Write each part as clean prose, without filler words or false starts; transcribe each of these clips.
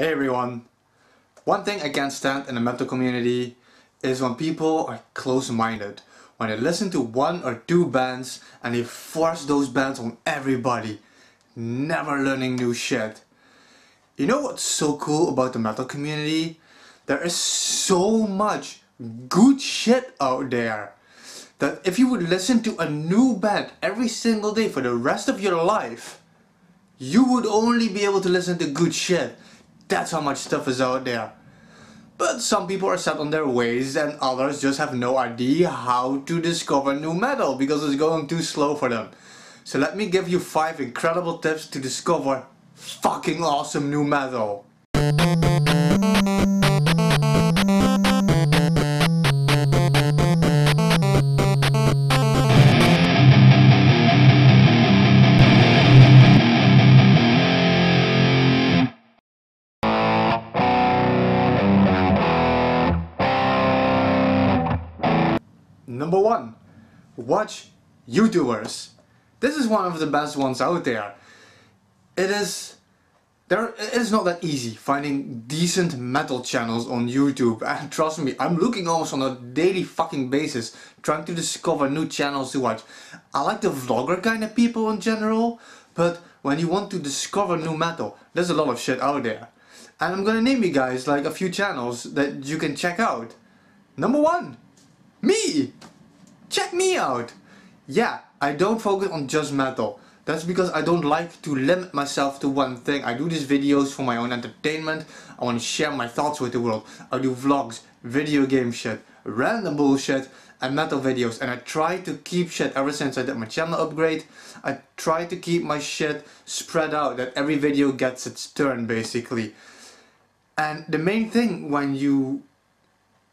Hey everyone! One thing I can't stand in the metal community is when people are close-minded. When they listen to one or two bands and they force those bands on everybody, never learning new shit. You know what's so cool about the metal community? There is so much good shit out there that if you would listen to a new band every single day for the rest of your life, you would only be able to listen to good shit. That's how much stuff is out there. But some people are set on their ways and others just have no idea how to discover new metal because it's going too slow for them. So let me give you 5 incredible tips to discover fucking awesome new metal. Number 1. Watch YouTubers. This is one of the best ones out there. It is not that easy finding decent metal channels on YouTube, and trust me, I'm looking almost on a daily fucking basis trying to discover new channels to watch. I like the vlogger kind of people in general, but when you want to discover new metal, there's a lot of shit out there. And I'm gonna name you guys like a few channels that you can check out. Number 1. Me! Check me out! Yeah, I don't focus on just metal. That's because I don't like to limit myself to one thing. I do these videos for my own entertainment. I want to share my thoughts with the world. I do vlogs, video game shit, random bullshit, and metal videos. And I try to keep shit, ever since I did my channel upgrade, I try to keep my shit spread out, that every video gets its turn basically. And the main thing when you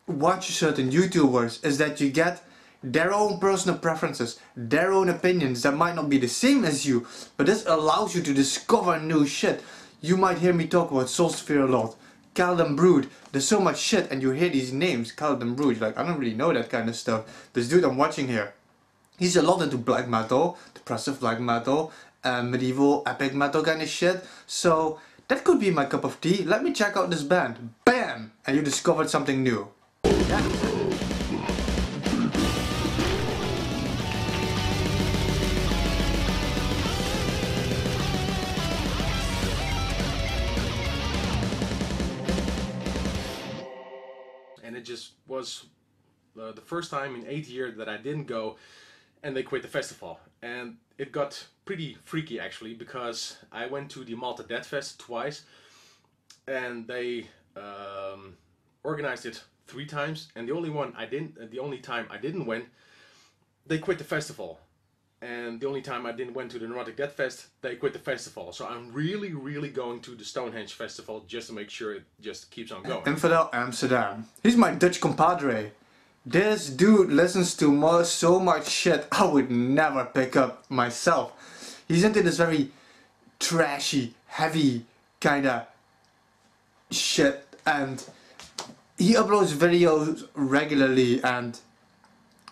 watch certain YouTubers is that you get their own personal preferences, their own opinions that might not be the same as you, but this allows you to discover new shit. You might hear me talk about Soul Sphere a lot, Caladan Brood. There's so much shit, and you hear these names, Caladan Brood, like, I don't really know that kind of stuff. This dude I'm watching here, he's a lot into black metal, depressive black metal, medieval epic metal kind of shit, so that could be my cup of tea. Let me check out this band. Bam! And you discovered something new. Yeah. And it just was the first time in 8 years that I didn't go, and they quit the festival. And it got pretty freaky actually, because I went to the Malta Death Fest twice, and they organized it 3 times, and the only time I didn't win, they quit the festival. And the only time I didn't went to the Neurotic Death Fest, they quit the festival. So I'm really going to the Stonehenge Festival just to make sure it just keeps on going. Infidel Amsterdam. He's my Dutch compadre. This dude listens to so much shit I would never pick up myself. He's into this very trashy, heavy kinda shit, and he uploads videos regularly and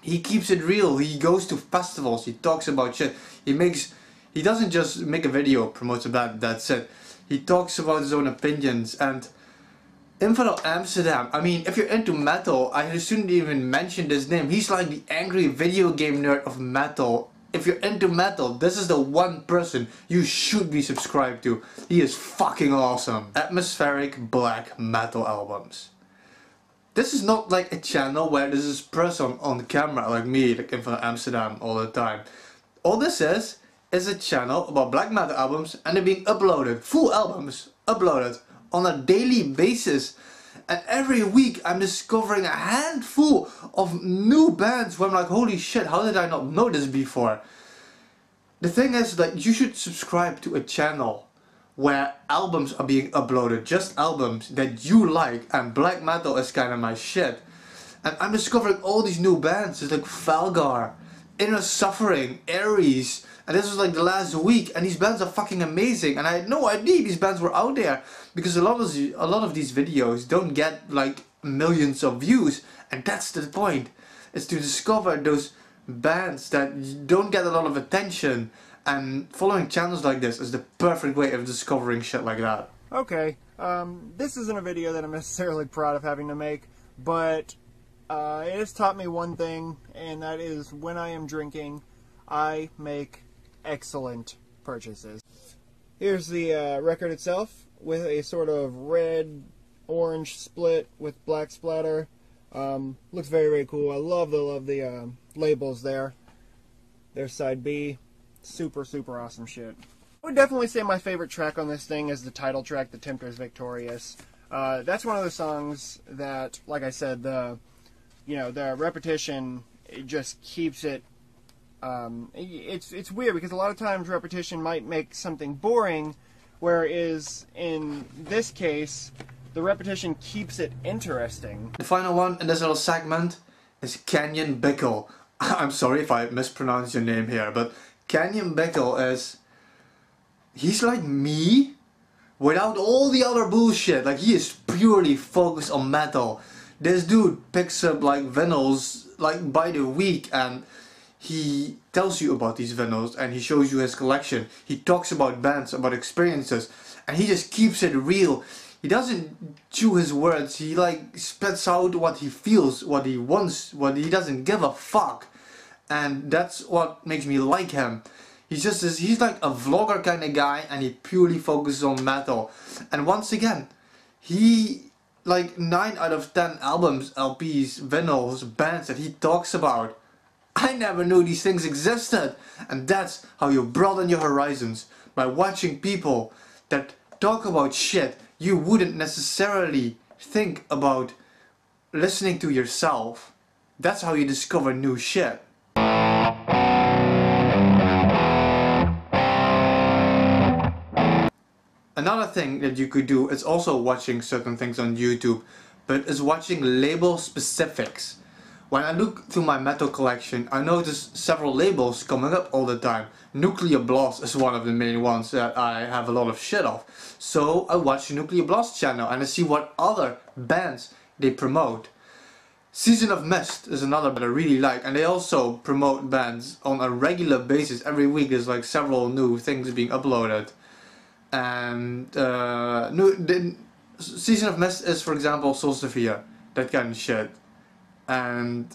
he keeps it real. He goes to festivals, he talks about shit. He doesn't just make a video, promotes a band, that's it. He talks about his own opinions. And Infidel Amsterdam, I mean, if you're into metal, I shouldn't even mention this name. He's like the angry video game nerd of metal. If you're into metal, this is the one person you should be subscribed to. He is fucking awesome. Atmospheric black metal albums. This is not like a channel where there's this person on camera like me, like Infidel Amsterdam all the time. All this is a channel about black metal albums, and they're being uploaded, full albums, uploaded on a daily basis. And every week I'm discovering a handful of new bands where I'm like, holy shit, how did I not know this before? The thing is that you should subscribe to a channel where albums are being uploaded, just albums that you like, and black metal is kind of my shit. And I'm discovering all these new bands. It's like Valgar, Inner Suffering, Ares, and this was like the last week, and these bands are fucking amazing, and I had no idea these bands were out there, because a lot of these videos don't get like millions of views, and that's the point. It's to discover those bands that don't get a lot of attention. And following channels like this is the perfect way of discovering shit like that. okay, this isn't a video that I'm necessarily proud of having to make, but it has taught me one thing, and that is when I am drinking, I make excellent purchases. Here's the record itself, with a sort of red-orange split with black splatter. Looks very, very cool. I love the labels there. There's side B. Super, super awesome shit. I would definitely say my favorite track on this thing is the title track, The Tempter's Victorious. That's one of the songs that, like I said, the repetition, it just keeps it... It's weird, because a lot of times repetition might make something boring, whereas in this case, the repetition keeps it interesting. The final one in this little segment is Kanyon Bickel. I'm sorry if I mispronounce your name here, but Kanyon Bickel is... he's like me, without all the other bullshit. Like, he is purely focused on metal. This dude picks up like vinyls like by the week, and he tells you about these vinyls, and he shows you his collection. He talks about bands, about experiences, and he just keeps it real. He doesn't chew his words. He like spits out what he feels, what he wants, what he doesn't give a fuck. And that's what makes me like him. He's like a vlogger kind of guy, and he purely focuses on metal. And once again, he, like 9 out of 10 albums, LPs, vinyls, bands that he talks about, I never knew these things existed. And that's how you broaden your horizons, by watching people that talk about shit you wouldn't necessarily think about listening to yourself. That's how you discover new shit. Another thing that you could do is also watching certain things on YouTube, but is watching label specifics. When I look through my metal collection, I notice several labels coming up all the time. Nuclear Blast is one of the main ones that I have a lot of shit of. So I watch the Nuclear Blast channel, and I see what other bands they promote. Season of Mist is another that I really like, and they also promote bands on a regular basis. Every week there's like several new things being uploaded. And the Season of Mist is, for example, Sol Sophia, that kind of shit. And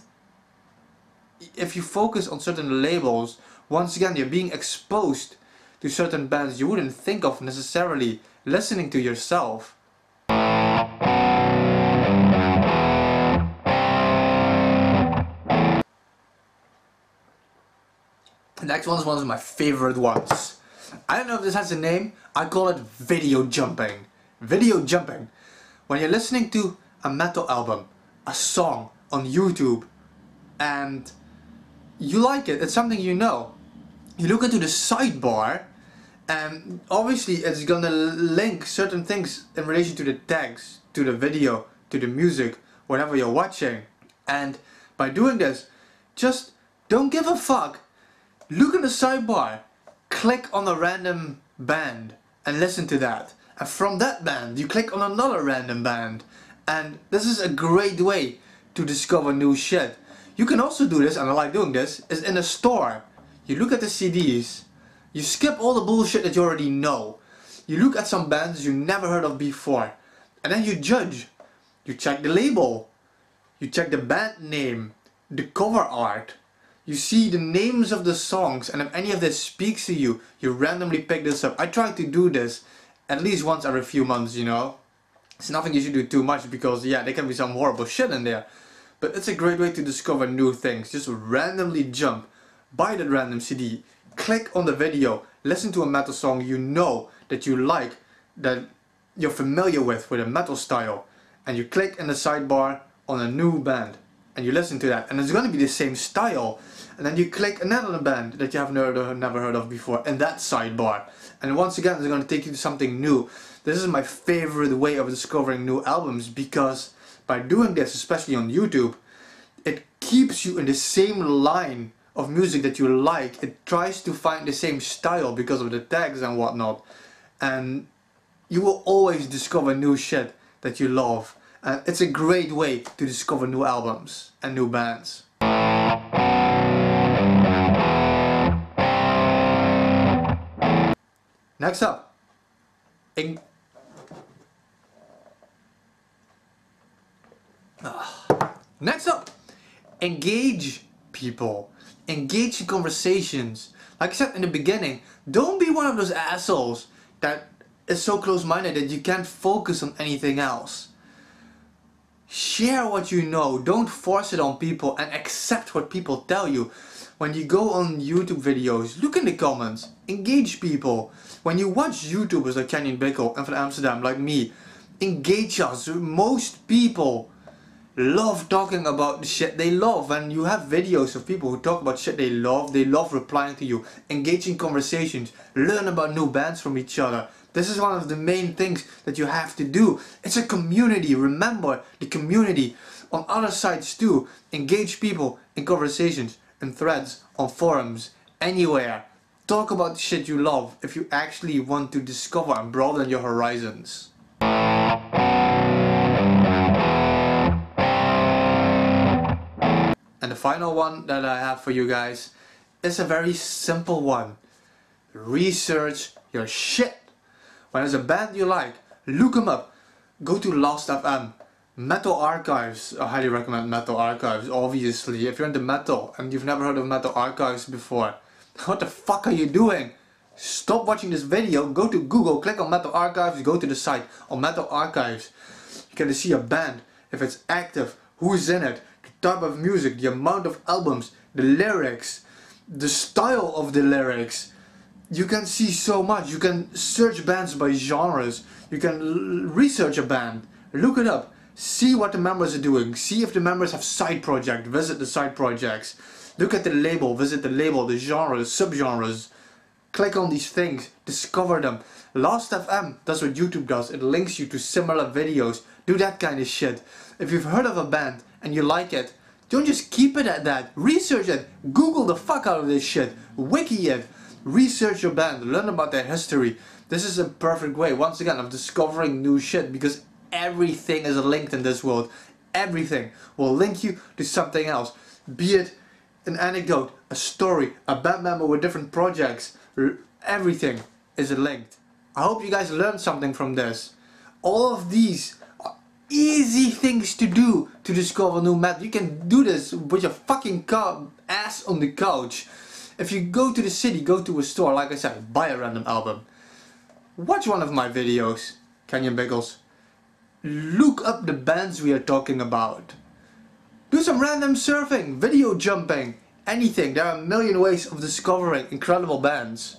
if you focus on certain labels, once again you're being exposed to certain bands you wouldn't think of necessarily listening to yourself. The next one is one of my favorite ones. I don't know if this has a name. I call it video jumping. Video jumping. When you're listening to a metal album, a song on YouTube, and you like it, it's something you know. You look into the sidebar, and obviously it's gonna link certain things in relation to the tags, to the video, to the music, whatever you're watching. And by doing this, just don't give a fuck. Look in the sidebar. Click on a random band and listen to that, and from that band you click on another random band, and this is a great way to discover new shit. You can also do this, and I like doing this, is in a store. You look at the CDs, you skip all the bullshit that you already know, you look at some bands you never heard of before, and then you judge. You check the label, you check the band name, the cover art. You see the names of the songs, and if any of this speaks to you, you randomly pick this up. I try to do this at least once every few months, you know. It's nothing you should do too much, because yeah, there can be some horrible shit in there. But it's a great way to discover new things. Just randomly jump, buy that random CD, click on the video, listen to a metal song you know that you like, that you're familiar with a metal style, and you click in the sidebar on a new band. And you listen to that, and it's gonna be the same style, and then you click another band that you have never heard of before in that sidebar, and once again it's gonna take you to something new. This is my favorite way of discovering new albums, because by doing this, especially on YouTube, it keeps you in the same line of music that you like. It tries to find the same style because of the tags and whatnot, and you will always discover new shit that you love. And it's a great way to discover new albums and new bands. Next up, Next up, engage people. Engage in conversations. Like I said in the beginning, don't be one of those assholes that is so close-minded that you can't focus on anything else. Share what you know. Don't force it on people and accept what people tell you. When you go on YouTube videos, look in the comments. Engage people. When you watch YouTubers like Kanyon Bickel and Infidel Amsterdam, like me, engage us. Most people love talking about the shit they love, and you have videos of people who talk about shit they love. They love replying to you, engaging conversations, learn about new bands from each other. This is one of the main things that you have to do. It's a community. Remember the community. On other sites too, engage people in conversations, in threads, on forums, anywhere. Talk about the shit you love if you actually want to discover and broaden your horizons. And the final one that I have for you guys is a very simple one. Research your shit. When there's a band you like, look them up. Go to Last.fm, Metal Archives. I highly recommend Metal Archives, obviously. If you're into metal and you've never heard of Metal Archives before, what the fuck are you doing? Stop watching this video, go to Google, click on Metal Archives, go to the site. On Metal Archives, you can see a band, if it's active, who's in it, the type of music, the amount of albums, the lyrics, the style of the lyrics. You can see so much. You can search bands by genres. You can research a band, look it up, see what the members are doing, see if the members have side projects, visit the side projects, look at the label, visit the label, the genres, subgenres, click on these things, discover them. Last.fm does what YouTube does, it links you to similar videos. Do that kind of shit. If you've heard of a band and you like it, don't just keep it at that, research it, Google the fuck out of this shit, wiki it. Research your band, learn about their history. This is a perfect way, once again, of discovering new shit, because everything is linked in this world. Everything will link you to something else. Be it an anecdote, a story, a band member with different projects. Everything is linked. I hope you guys learned something from this. All of these are easy things to do to discover new metal. You can do this with your fucking ass on the couch. If you go to the city, go to a store, like I said, buy a random album. Watch one of my videos, Kanyon Bickel's. Look up the bands we are talking about. Do some random surfing, video jumping, anything. There are a million ways of discovering incredible bands.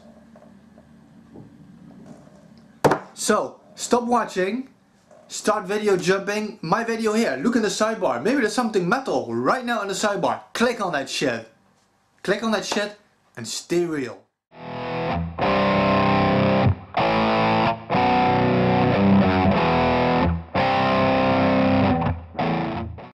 So, stop watching, start video jumping. My video here, look in the sidebar. Maybe there's something metal right now in the sidebar. Click on that shit. Click on that shit. And stay real.